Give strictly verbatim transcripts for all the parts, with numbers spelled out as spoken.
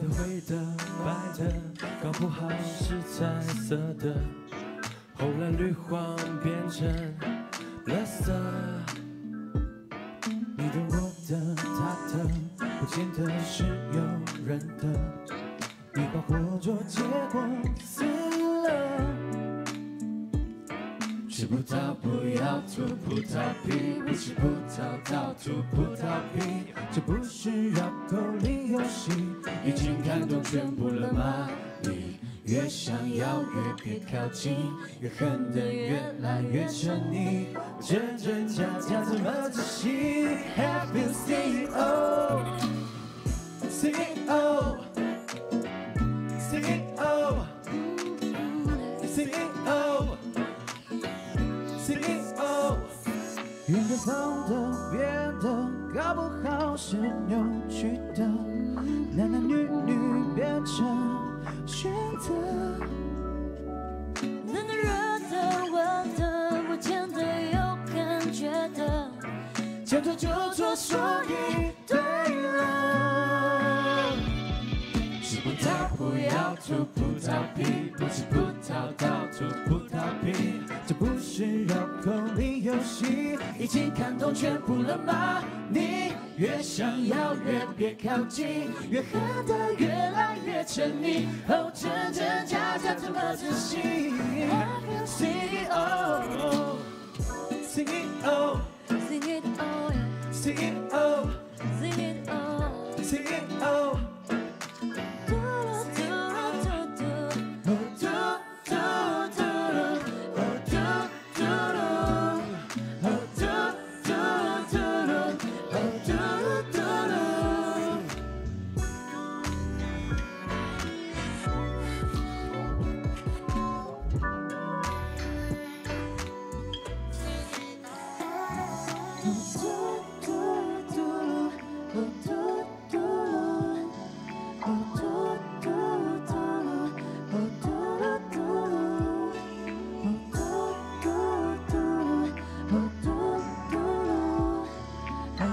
的、灰的、白的，搞不好是彩色的。后来绿黄变成垃圾。你的、我的、他的，不见得是有人的。你把火灼，结果死了。吃葡萄不要吐葡萄皮，不吃葡萄倒吐葡萄皮，这不是绕口令游戏。已经看懂全部了吗？你越想要越别靠近，越恨得越来越沉溺，真真假假怎么仔细 ？Have you seen it all? Seen it all? Seen it all? Seen it all? Seen it all? 云变红的，变的，搞不好是扭曲的，男男女女变成。 选择冷的、热的、温的，不见得有感觉的，见错就错，所以对了。吃葡萄不要吐葡萄皮，不吃葡萄倒吐葡萄皮，这不是绕口令游戏，已经看懂全部了吗？你越想要越别靠近，越恨得越来越。 沉溺，哦，真真假假怎么仔细 ？Sing it all, sing it all, sing it all, sing it all, sing it all, sing it all. 嘟嘟嘟嘟嘟，哦嘟嘟嘟，哦嘟嘟嘟，哦嘟嘟嘟，哦嘟嘟嘟。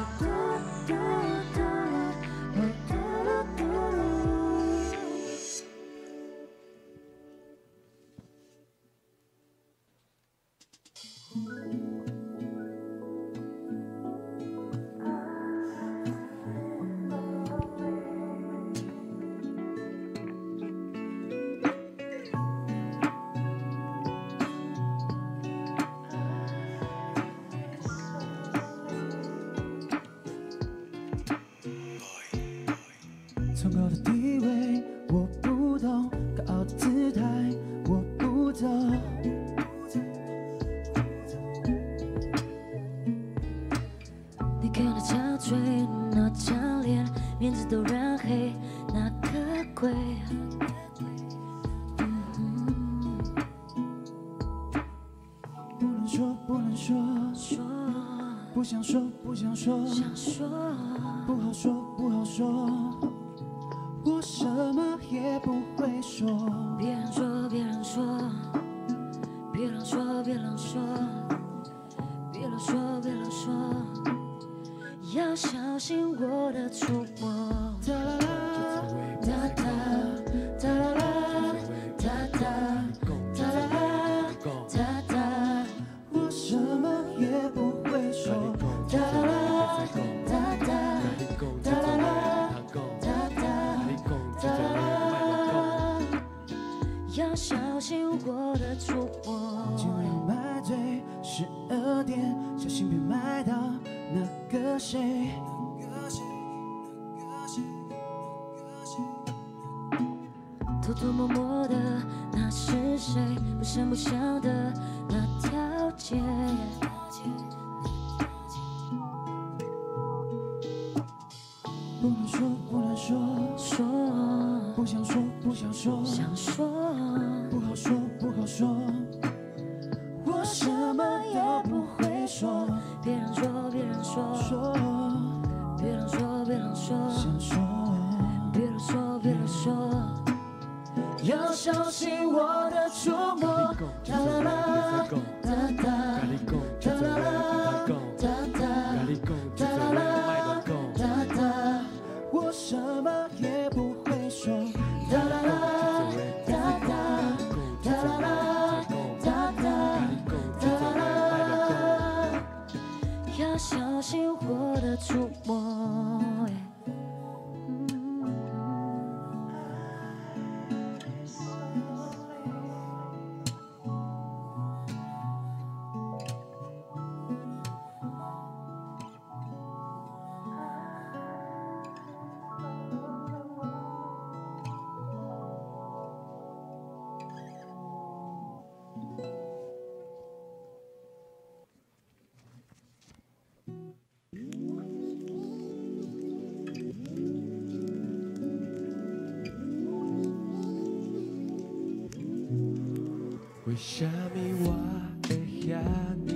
啥物我会遐尔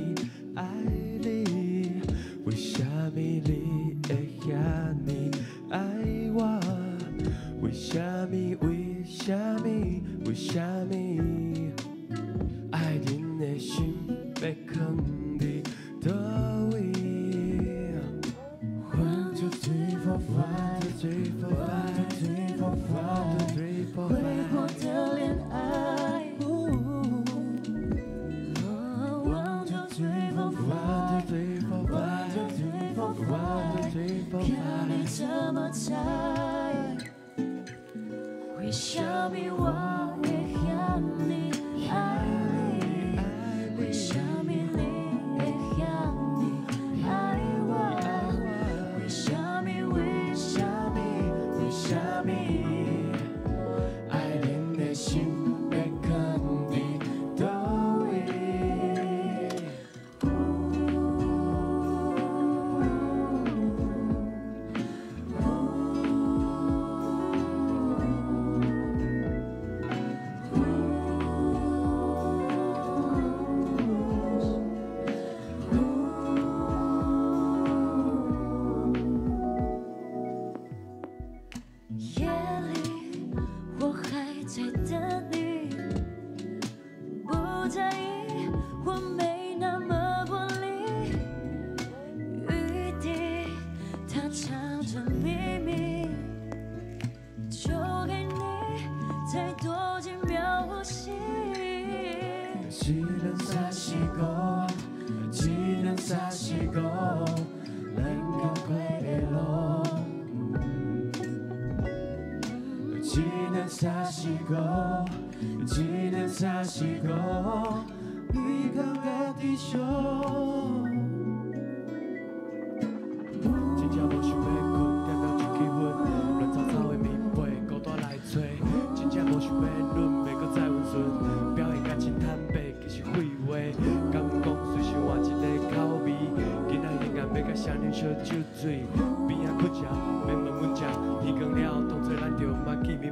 爱你？为啥物你会遐尔爱我？为啥物？为啥物？为啥物？爱人的心要放伫叨位？One two three four five， one two three four five， one two three four five， one two three four five。 挥霍的恋爱。 看你怎么猜，为啥物我会遐尼爱你？为啥物你会遐尼爱我？为啥物？为啥物？为啥物？爱人的心要放伫叨位？ 夜里，我还在等你，不在意，我没那么玻璃。雨滴，它藏着秘密，就给你再多几秒呼吸。只能撒西狗，只能撒西狗，能够快乐。 只能撒西狗，只能撒西狗，你靠我的手。真正无想要困，点到一支烟，乱糟糟的棉被，孤单来找。真正无想要忍，袂搁再温顺，表现甲真坦白，其实废话。敢讲随时换一个口味，今仔日暗要甲谁人烧酒醉？边仔睏食，免问阮食，天光了，当作咱着。 Give me